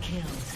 Kills.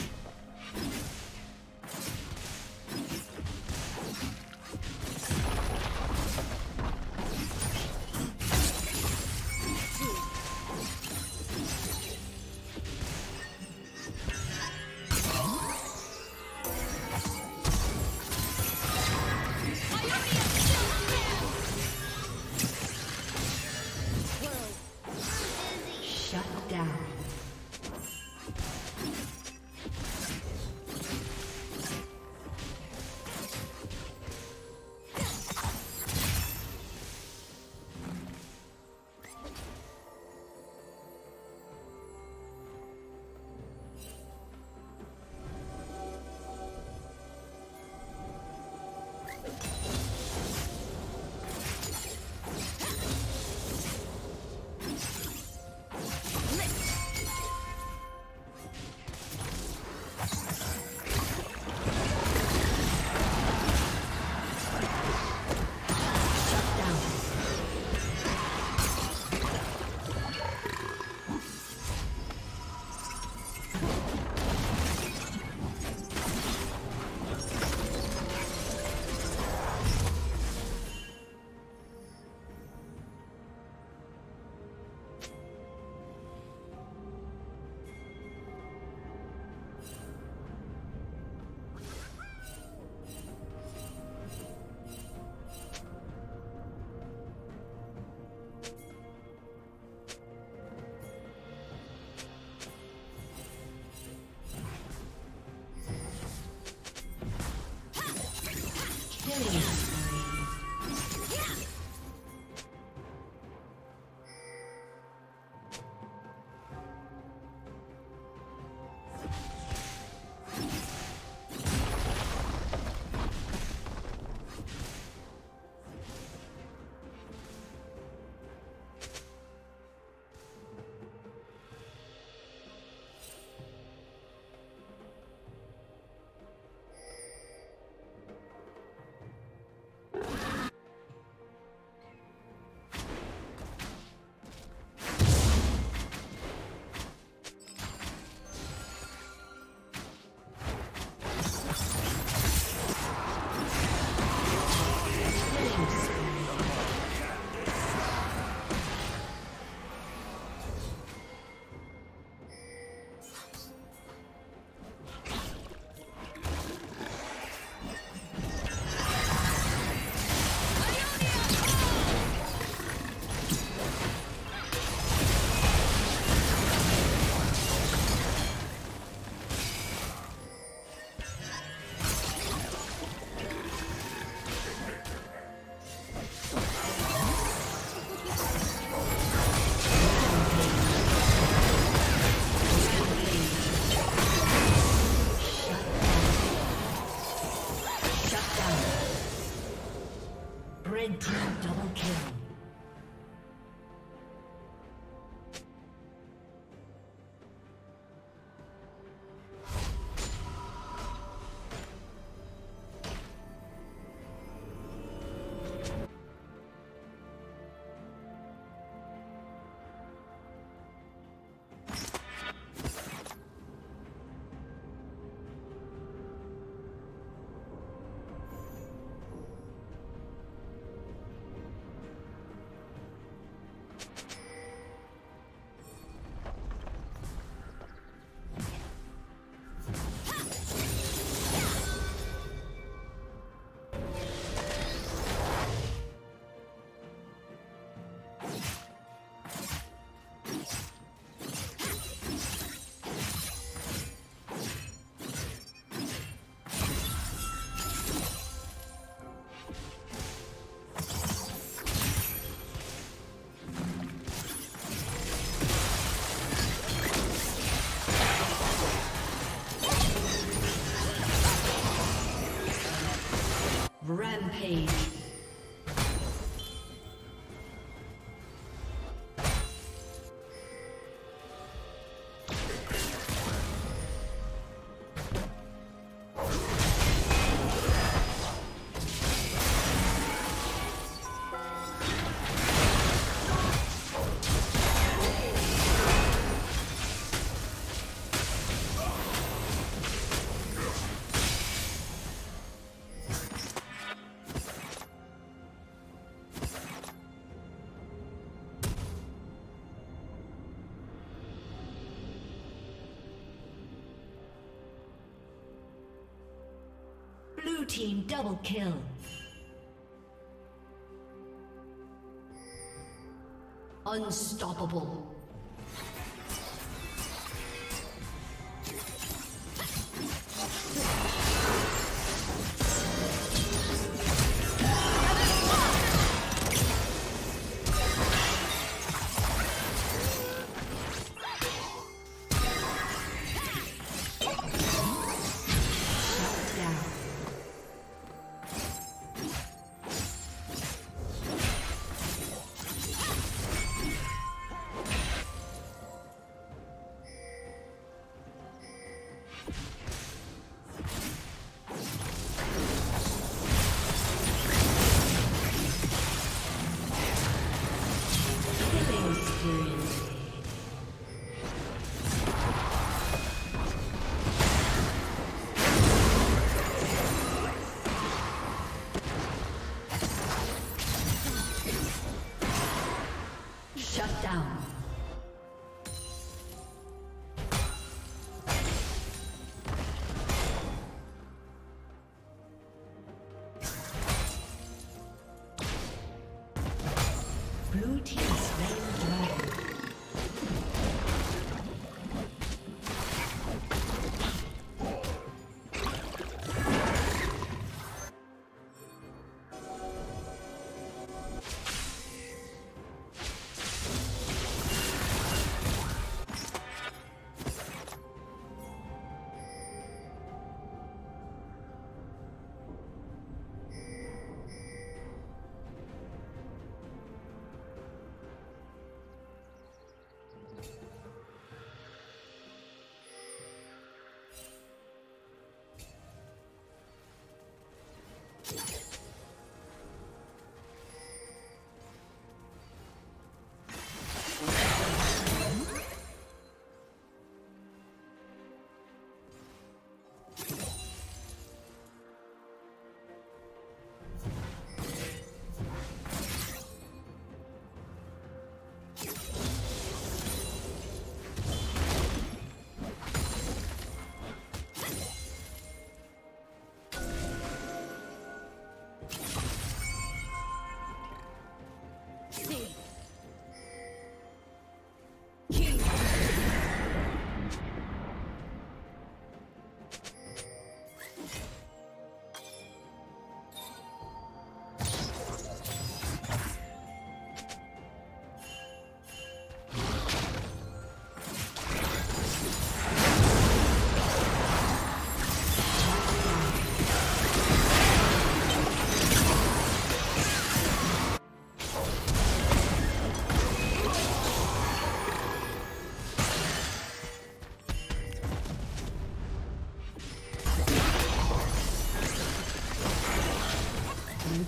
Rampage. Blue team double kill. Unstoppable. Blue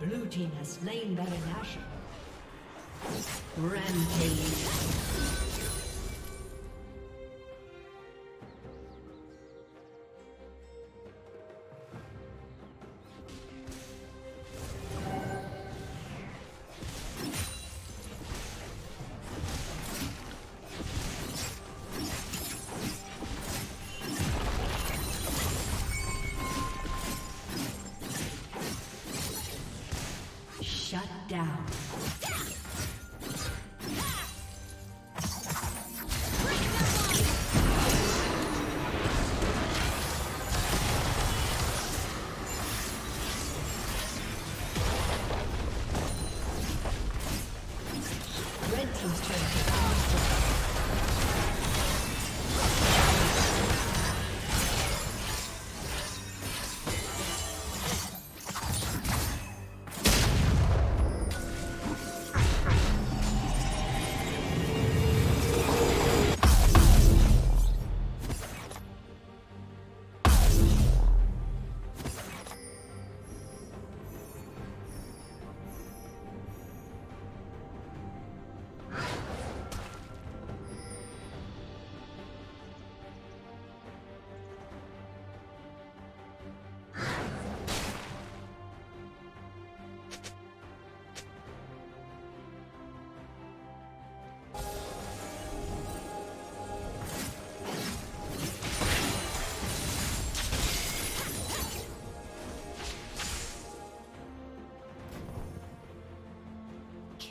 Blue team has slain Baron Nashor. Rampage.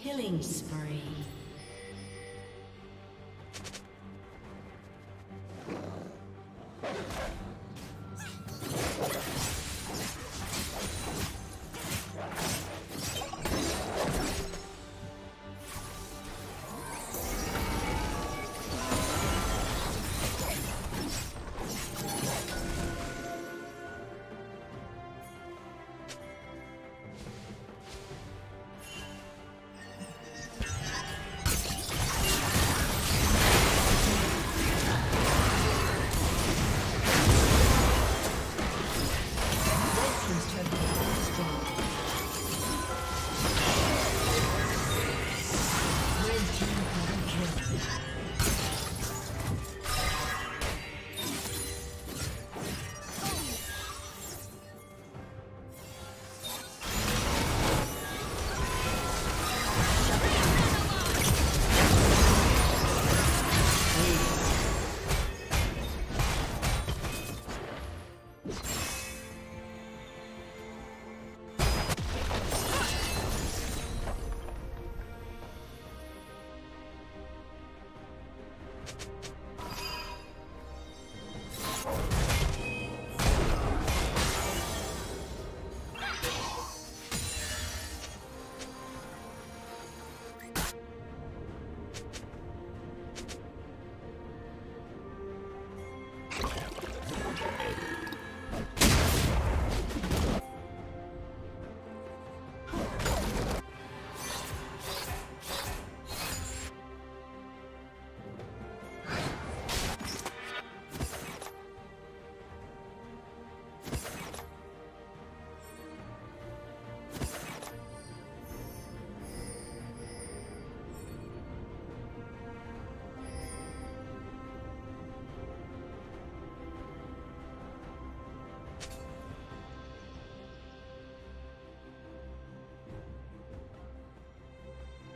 Killing spree.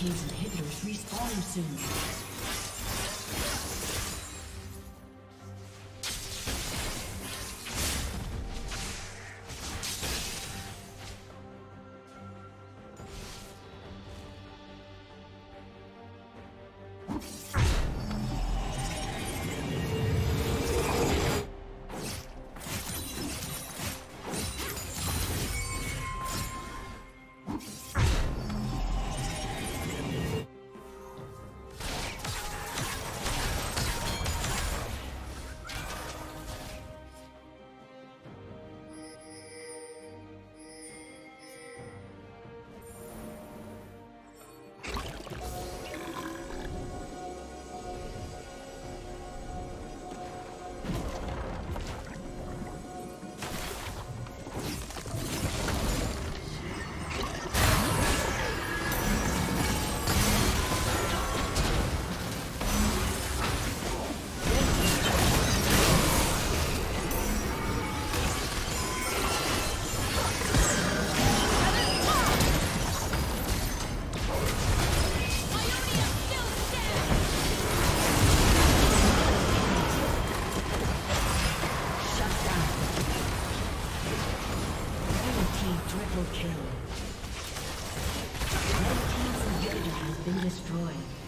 team's inhibitors respawn soon. Kill. Red team's inhibitor has been destroyed.